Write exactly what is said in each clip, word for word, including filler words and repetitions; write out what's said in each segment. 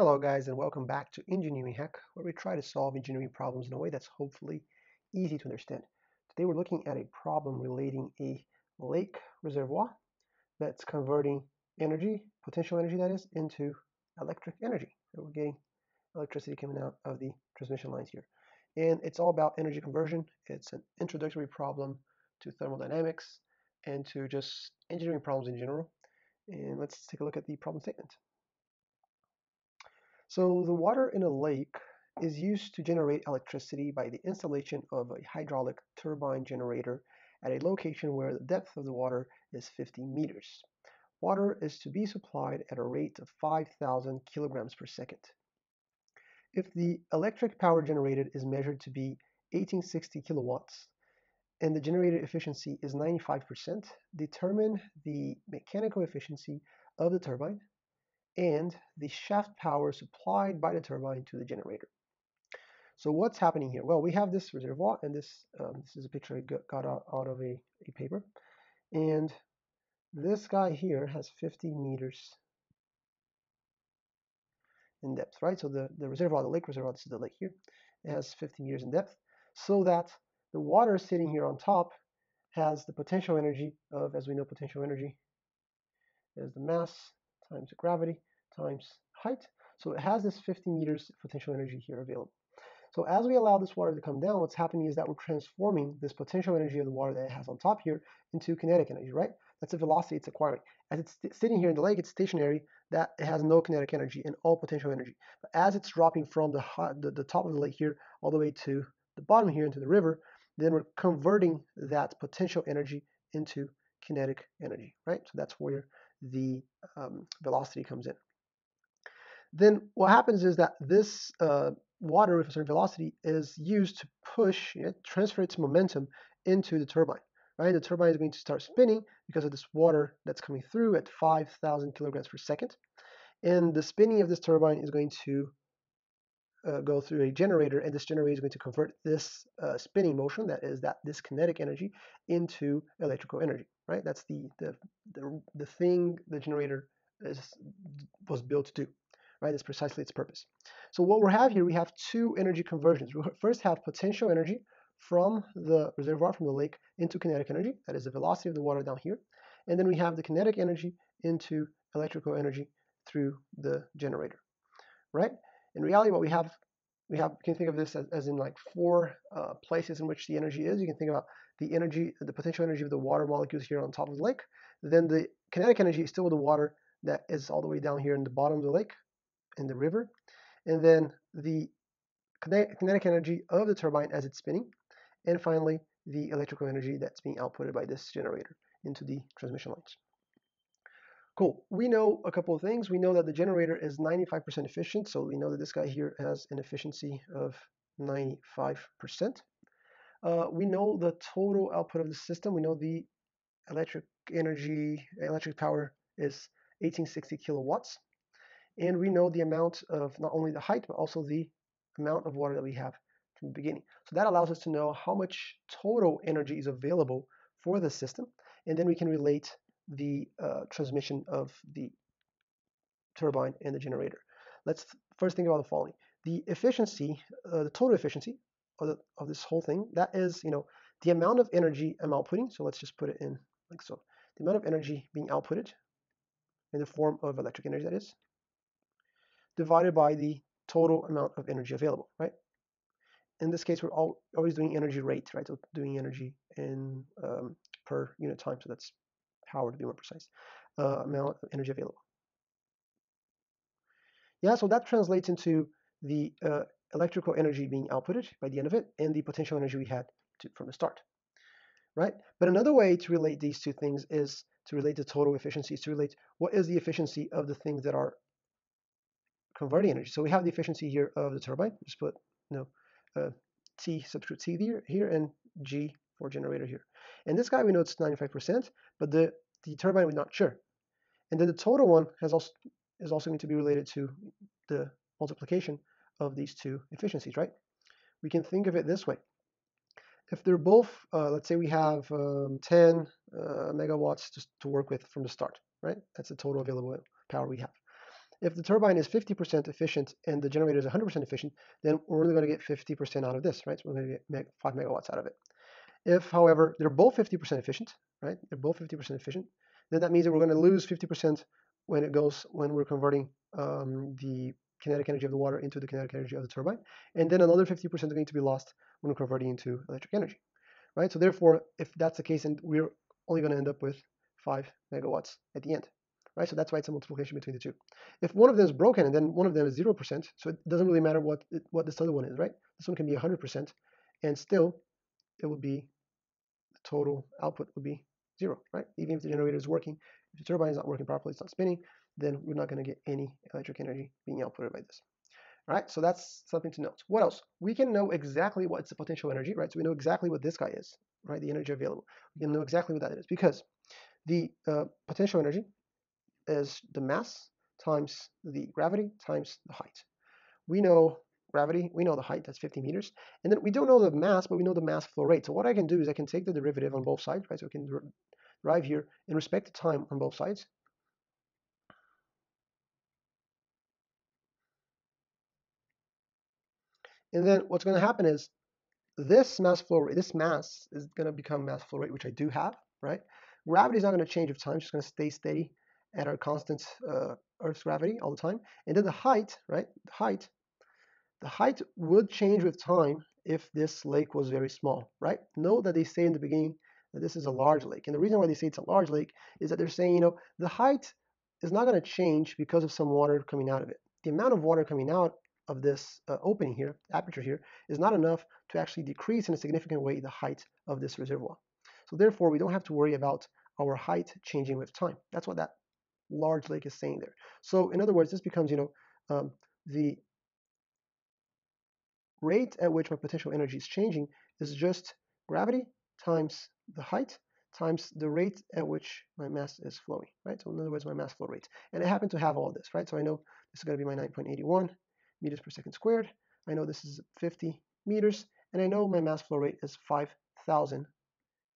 Hello guys, and welcome back to Engineering Hack, where we try to solve engineering problems in a way that's hopefully easy to understand. Today we're looking at a problem relating a lake reservoir that's converting energy, potential energy that is, into electric energy. So we're getting electricity coming out of the transmission lines here. And it's all about energy conversion. It's an introductory problem to thermodynamics and to just engineering problems in general. And let's take a look at the problem statement. So the water in a lake is used to generate electricity by the installation of a hydraulic turbine generator at a location where the depth of the water is fifty meters. Water is to be supplied at a rate of five thousand kilograms per second. If the electric power generated is measured to be eighteen sixty kilowatts and the generated efficiency is ninety-five percent, determine the mechanical efficiency of the turbine and the shaft power supplied by the turbine to the generator. So what's happening here? Well, we have this reservoir, and this um, this is a picture I got out, out of a, a paper. And this guy here has fifty meters in depth, right? So the, the reservoir, the lake reservoir, this is the lake here, it has fifty meters in depth, so that the water sitting here on top has the potential energy of, as we know, potential energy is the mass times gravity times height. So it has this fifty meters potential energy here available. So as we allow this water to come down, what's happening is that we're transforming this potential energy of the water that it has on top here into kinetic energy, right? That's the velocity it's acquiring. As it's sitting here in the lake, it's stationary, that it has no kinetic energy and all potential energy. But as it's dropping from the, hot, the, the top of the lake here all the way to the bottom here into the river, then we're converting that potential energy into kinetic energy, right? So that's where the um, velocity comes in. Then what happens is that this uh, water with a certain velocity is used to push, you know, transfer its momentum into the turbine, right? The turbine is going to start spinning because of this water that's coming through at five thousand kilograms per second. And the spinning of this turbine is going to uh, go through a generator, and this generator is going to convert this uh, spinning motion, that is that this kinetic energy, into electrical energy, right? That's the, the the the thing the generator is was built to do, right? That's precisely its purpose. So what we have here, we have two energy conversions. We first have potential energy from the reservoir, from the lake, into kinetic energy, that is the velocity of the water down here, and then we have the kinetic energy into electrical energy through the generator, right? In reality, what we have, we have, you can think of this as, as in like four uh, places in which the energy is. You can think about the energy, the potential energy of the water molecules here on top of the lake. Then the kinetic energy is still the water that is all the way down here in the bottom of the lake, in the river. And then the kinetic energy of the turbine as it's spinning. And finally, the electrical energy that's being outputted by this generator into the transmission lines. Cool. We know a couple of things. We know that the generator is ninety-five percent efficient, so we know that this guy here has an efficiency of ninety-five percent. Uh, we know the total output of the system. We know the electric energy, electric power is eighteen sixty kilowatts. And we know the amount of not only the height, but also the amount of water that we have from the beginning. So that allows us to know how much total energy is available for the system. And then we can relate the uh, transmission of the turbine and the generator. Let's first think about the following. The efficiency, uh, the total efficiency of, the, of this whole thing, that is, you know, the amount of energy I'm outputting. So let's just put it in like so. The amount of energy being outputted in the form of electric energy, that is, divided by the total amount of energy available, right? In this case, we're all, always doing energy rate, right? So doing energy in um, per unit time. So that's power, to be more precise, uh, amount of energy available. Yeah, so that translates into the uh, electrical energy being outputted by the end of it, and the potential energy we had to, from the start, right? But another way to relate these two things is to relate the total efficiency, is to relate what is the efficiency of the things that are converting energy. So we have the efficiency here of the turbine. Just put no uh, T, subscript T here, here, and G for generator here. And this guy, we know it's ninety-five percent, but the, the turbine we're not sure. And then the total one has also, is also going to be related to the multiplication of these two efficiencies, right? We can think of it this way. If they're both, uh, let's say we have um, ten uh, megawatts to, to work with from the start, right? That's the total available power we have. If the turbine is fifty percent efficient and the generator is one hundred percent efficient, then we're only going to get fifty percent out of this, right? So we're going to get five megawatts out of it. If, however, they're both fifty percent efficient, right? They're both fifty percent efficient, then that means that we're going to lose fifty percent when it goes, when we're converting um, the kinetic energy of the water into the kinetic energy of the turbine. And then another fifty percent are going to be lost when we're converting into electric energy, right? So therefore, if that's the case, then we're only going to end up with five megawatts at the end, right? So that's why it's a multiplication between the two. If one of them is broken and then one of them is zero percent, so it doesn't really matter what, it, what this other one is, right? This one can be one hundred percent and still it would be, the total output would be zero, right? Even if the generator is working, if the turbine is not working properly, it's not spinning, then we're not going to get any electric energy being outputted by this. All right, so that's something to note. What else? We can know exactly what's the potential energy, right? So we know exactly what this guy is, right? The energy available. We can know exactly what that is because the uh, potential energy is the mass times the gravity times the height. We know gravity, we know the height, that's fifty meters. And then we don't know the mass, but we know the mass flow rate. So what I can do is I can take the derivative on both sides, right? So we can derive here in respect to time on both sides. And then what's going to happen is this mass flow rate, this mass is going to become mass flow rate, which I do have, right? Gravity is not going to change with time. It's just going to stay steady at our constant uh, Earth's gravity all the time. And then the height, right? The height, the height would change with time if this lake was very small, right? Know that they say in the beginning that this is a large lake. And the reason why they say it's a large lake is that they're saying, you know, the height is not going to change because of some water coming out of it. The amount of water coming out of this uh, opening here, aperture here, is not enough to actually decrease in a significant way the height of this reservoir. So therefore, we don't have to worry about our height changing with time. That's what that large lake is saying there. So in other words, this becomes, you know, um, the rate at which my potential energy is changing is just gravity times the height times the rate at which my mass is flowing, right? So in other words, my mass flow rate. And I happen to have all this, right? So I know this is going to be my nine point eight one meters per second squared. I know this is fifty meters, and I know my mass flow rate is five thousand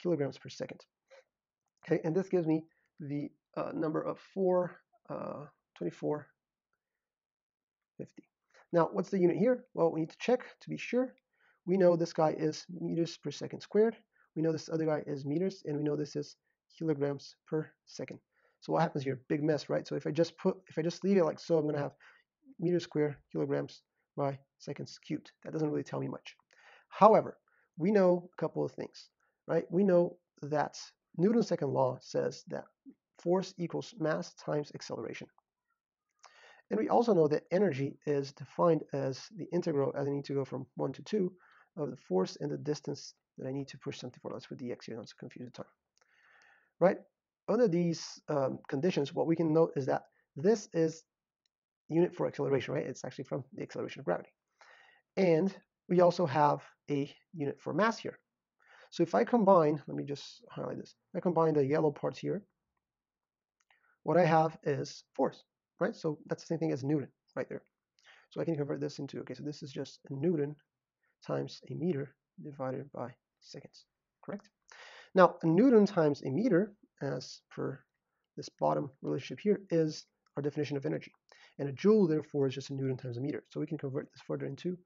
kilograms per second. Okay, and this gives me the uh, number of four, uh, twenty-four fifty. Now, what's the unit here? Well, we need to check to be sure. We know this guy is meters per second squared. We know this other guy is meters, and we know this is kilograms per second. So what happens here? Big mess, right? So if I just put, if I just leave it like so, I'm going to have meters squared kilograms by seconds cubed. That doesn't really tell me much. However, we know a couple of things, right? We know that Newton's second law says that force equals mass times acceleration. And we also know that energy is defined as the integral, as I need to go from one to two, of the force and the distance that I need to push something forward. Let's put dx here, not to confuse the term, right? Under these um, conditions, what we can note is that this is unit for acceleration, right? It's actually from the acceleration of gravity. And we also have a unit for mass here. So if I combine, let me just highlight this. If I combine the yellow parts here, what I have is force, right? So that's the same thing as Newton right there. So I can convert this into, okay, so this is just a Newton times a meter divided by seconds, correct? Now, a Newton times a meter, as per this bottom relationship here, is our definition of energy. And a joule, therefore, is just a Newton times a meter. So we can convert this further into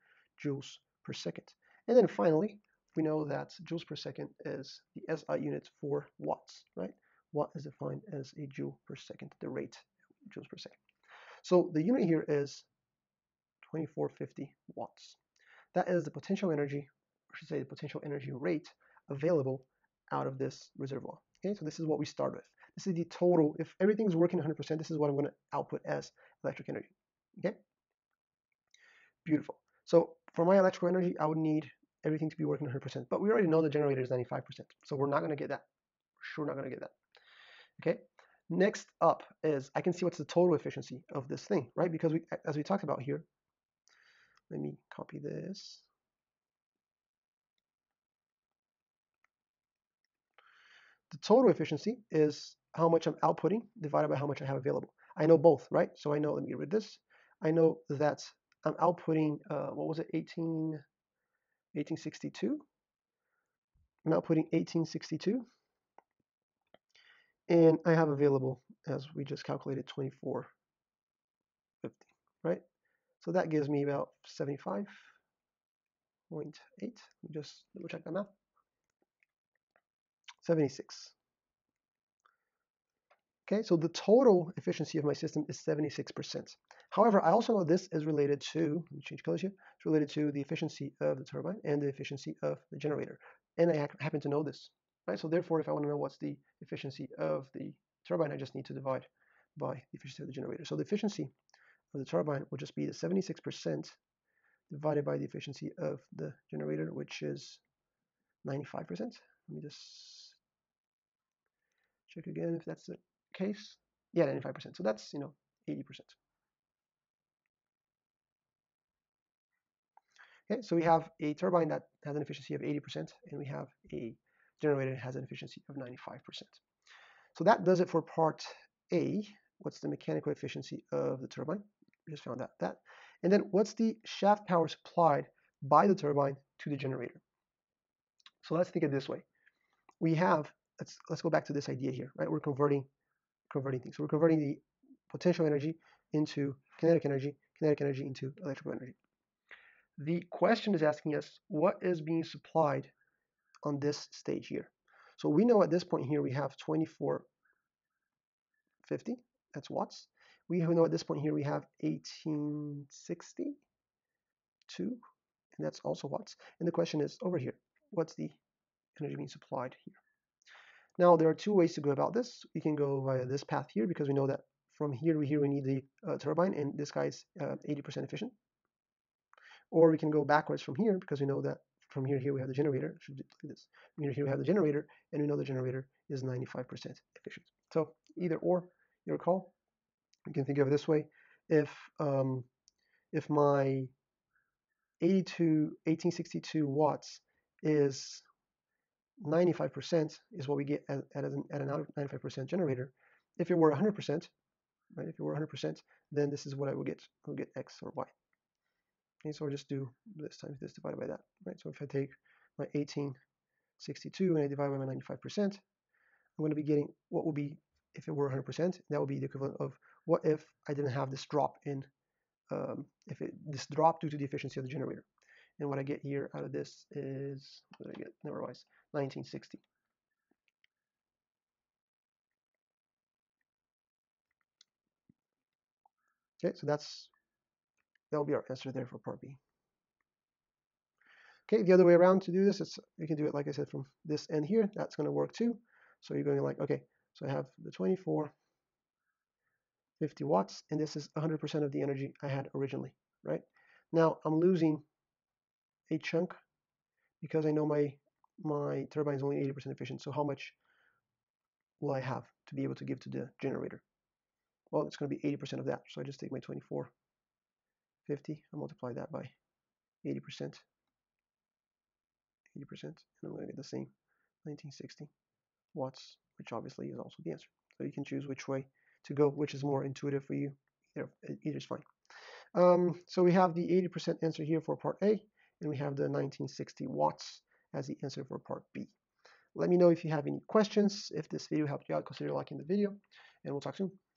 joules per second. And then finally, we know that joules per second is the S I unit for watts, right? Watt is defined as a joule per second, the rate joules per second. So the unit here is twenty-four fifty watts. That is the potential energy, or I should say the potential energy rate available out of this reservoir. Okay, so this is what we start with. This is the total. If everything's working one hundred percent, this is what I'm going to output as electric energy. Okay? Beautiful. So for my electrical energy, I would need everything to be working one hundred percent. But we already know the generator is ninety-five percent. So we're not going to get that. We're sure not going to get that. Okay? Next up is I can see what's the total efficiency of this thing, right? Because we, as we talked about here, let me copy this. The total efficiency is how much I'm outputting divided by how much I have available. I know both, right? So I know, let me get rid of this. I know that I'm outputting, uh, what was it, eighteen, eighteen sixty-two? I'm outputting eighteen sixty-two. And I have available, as we just calculated, twenty-four fifty, right? So that gives me about seventy-five point eight. Just double check that math. seventy-six. Okay, so the total efficiency of my system is seventy-six percent. However, I also know this is related to, let me change colors here, it's related to the efficiency of the turbine and the efficiency of the generator. And I ha happen to know this, right? So therefore, if I want to know what's the efficiency of the turbine, I just need to divide by the efficiency of the generator. So the efficiency of the turbine will just be the seventy-six percent divided by the efficiency of the generator, which is ninety-five percent. Let me just check again if that's the case. Yeah, ninety-five percent. So that's, you know, eighty percent. Okay, so we have a turbine that has an efficiency of eighty percent, and we have a generator that has an efficiency of ninety-five percent. So that does it for part A. What's the mechanical efficiency of the turbine? We just found out that. And then what's the shaft power supplied by the turbine to the generator? So let's think of it this way. We have, let's, let's go back to this idea here, right? We're converting, converting things. So we're converting the potential energy into kinetic energy, kinetic energy into electrical energy. The question is asking us what is being supplied on this stage here. So we know at this point here we have twenty-four fifty, that's watts. We know at this point here we have eighteen sixty-two, and that's also watts. And the question is over here, what's the energy being supplied here? Now there are two ways to go about this. We can go via this path here because we know that from here we here we need the uh, turbine, and this guy's uh, eighty percent efficient. Or we can go backwards from here because we know that from here here we have the generator. I should do this. From here here we have the generator, and we know the generator is ninety-five percent efficient. So either or, your call. You can think of it this way: if um, if my eighteen sixty-two watts is ninety-five percent, is what we get at, at an at an ninety-five percent generator. If it were one hundred percent, right? If it were one hundred percent, then this is what I would get. I would get X or Y. Okay, so I'll just do this times this divided by that, right? So if I take my eighteen sixty-two and I divide by my ninety-five percent, I'm going to be getting what would be, if it were one hundred percent, that would be the equivalent of what if I didn't have this drop in, um, if it, this drop due to the efficiency of the generator. And what I get here out of this is, what did I get? Never mind, nineteen sixty. Okay, so that's, that'll be our answer there for part B. Okay, the other way around to do this, it's, you can do it, like I said, from this end here. That's going to work too. So you're going like, okay, so I have the twenty-four fifty watts, and this is one hundred percent of the energy I had originally, right? Now I'm losing a chunk because I know my, my turbine is only eighty percent efficient. So how much will I have to be able to give to the generator? Well, it's going to be eighty percent of that. So I just take my twenty-four fifty, I multiply that by eighty percent, eighty percent, and I'm going to get the same nineteen sixty watts, which obviously is also the answer. So you can choose which way to go, which is more intuitive for you. Either, either is fine. Um, so we have the eighty percent answer here for part A, and we have the nineteen sixty watts as the answer for part B. Let me know if you have any questions. If this video helped you out, consider liking the video, and we'll talk soon.